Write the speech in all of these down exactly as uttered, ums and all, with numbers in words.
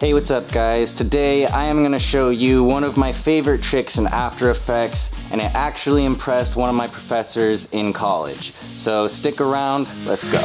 Hey, what's up guys? Today I am going to show you one of my favorite tricks in After Effects, and it actually impressed one of my professors in college. So stick around, let's go.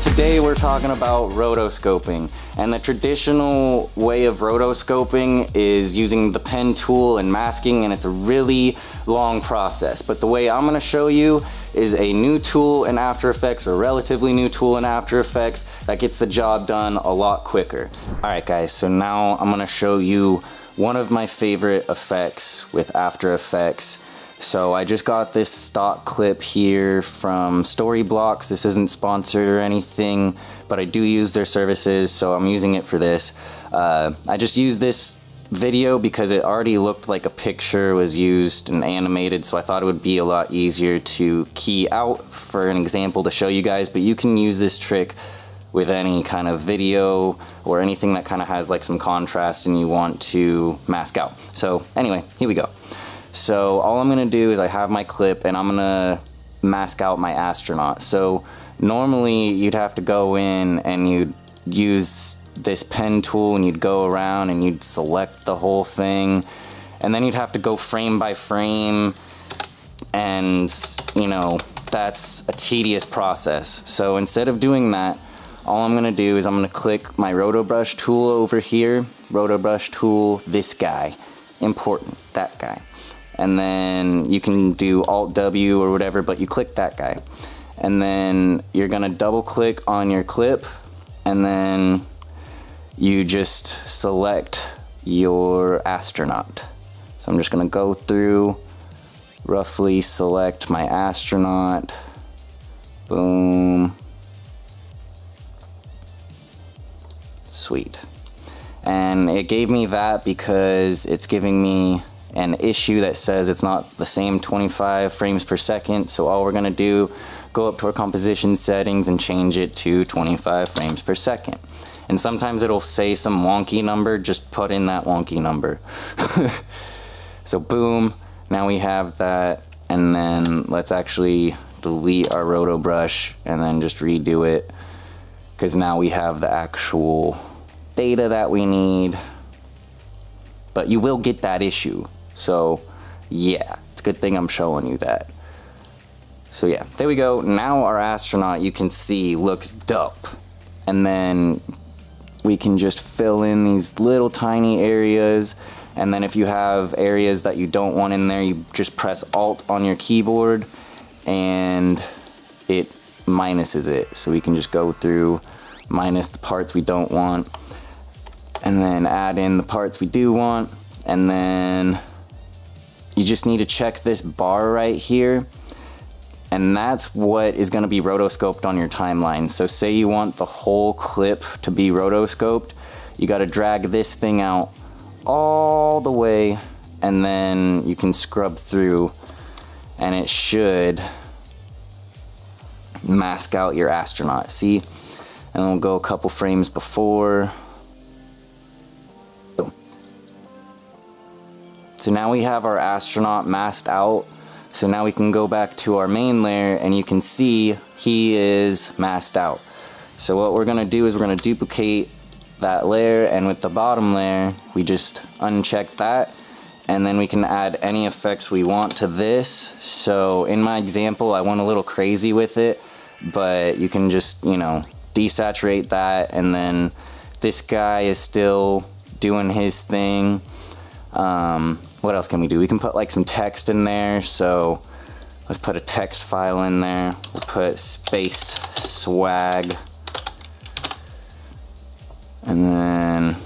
Today we're talking about rotoscoping, and the traditional way of rotoscoping is using the pen tool and masking, and it's a really long process. But the way I'm going to show you is a new tool in After Effects, or a relatively new tool in After Effects, that gets the job done a lot quicker. Alright guys, so now I'm going to show you one of my favorite effects with After Effects. So I just got this stock clip here from Storyblocks. This isn't sponsored or anything, but I do use their services, so I'm using it for this. Uh, I just used this video because it already looked like a picture was used and animated, so I thought it would be a lot easier to key out for an example to show you guys, but you can use this trick with any kind of video or anything that kind of has like some contrast and you want to mask out. So anyway, here we go. So all I'm gonna do is I have my clip and I'm gonna mask out my astronaut. So normally you'd have to go in and you'd use this pen tool and you'd go around and you'd select the whole thing, and then you'd have to go frame by frame, and you know, that's a tedious process. So instead of doing that, all I'm gonna do is I'm gonna click my Rotobrush tool over here, Rotobrush tool, this guy, important, that guy. And then you can do Alt-W or whatever, but you click that guy. And then you're gonna double click on your clip, and then you just select your astronaut. So I'm just gonna go through, roughly select my astronaut, boom. Sweet. And it gave me that because it's giving me an issue that says it's not the same twenty-five frames per second. So all we're gonna do, go up to our composition settings and change it to twenty-five frames per second. And sometimes it'll say some wonky number, just put in that wonky number. So boom, now we have that. And then let's actually delete our Rotobrush and then just redo it, because now we have the actual data that we need. But you will get that issue. So yeah, it's a good thing I'm showing you that. So yeah, there we go. Now our astronaut, you can see, looks dope. And then we can just fill in these little tiny areas. And then if you have areas that you don't want in there, you just press Alt on your keyboard and it minuses it. So we can just go through, minus the parts we don't want, and then add in the parts we do want. And then you just need to check this bar right here, and that's what is gonna be rotoscoped on your timeline. So say you want the whole clip to be rotoscoped, you gotta drag this thing out all the way, and then you can scrub through and it should mask out your astronaut, see? And we'll go a couple frames before. So now we have our astronaut masked out. So now we can go back to our main layer and you can see he is masked out. So what we're gonna do is we're gonna duplicate that layer, and with the bottom layer, we just uncheck that, and then we can add any effects we want to this. So in my example, I went a little crazy with it, but you can just, you know, desaturate that, and then this guy is still doing his thing. Um, What else can we do? We can put like some text in there. So let's put a text file in there. We'll put space swag. And then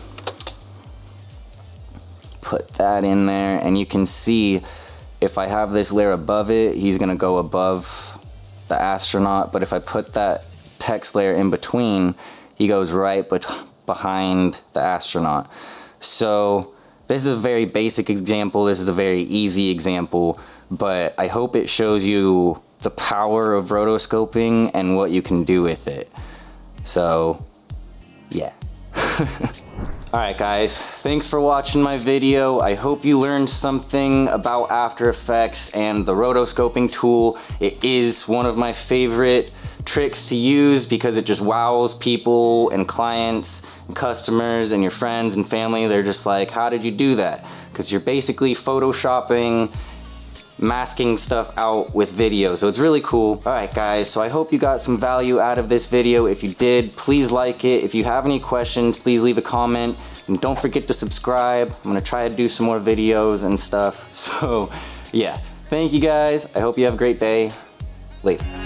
put that in there. And you can see if I have this layer above it, he's gonna go above the astronaut. But if I put that text layer in between, he goes right but behind the astronaut. So this is a very basic example, this is a very easy example, but I hope it shows you the power of rotoscoping and what you can do with it. So, yeah. Alright guys, thanks for watching my video. I hope you learned something about After Effects and the rotoscoping tool. It is one of my favorite tricks to use because it just wows people and clients and customers and your friends and family. They're just like, how did you do that? Because you're basically photoshopping, masking stuff out with video. So it's really cool. All right, guys, so I hope you got some value out of this video. If you did, please like it. If you have any questions, please leave a comment. And don't forget to subscribe. I'm gonna try to do some more videos and stuff. So yeah, thank you guys. I hope you have a great day. Later.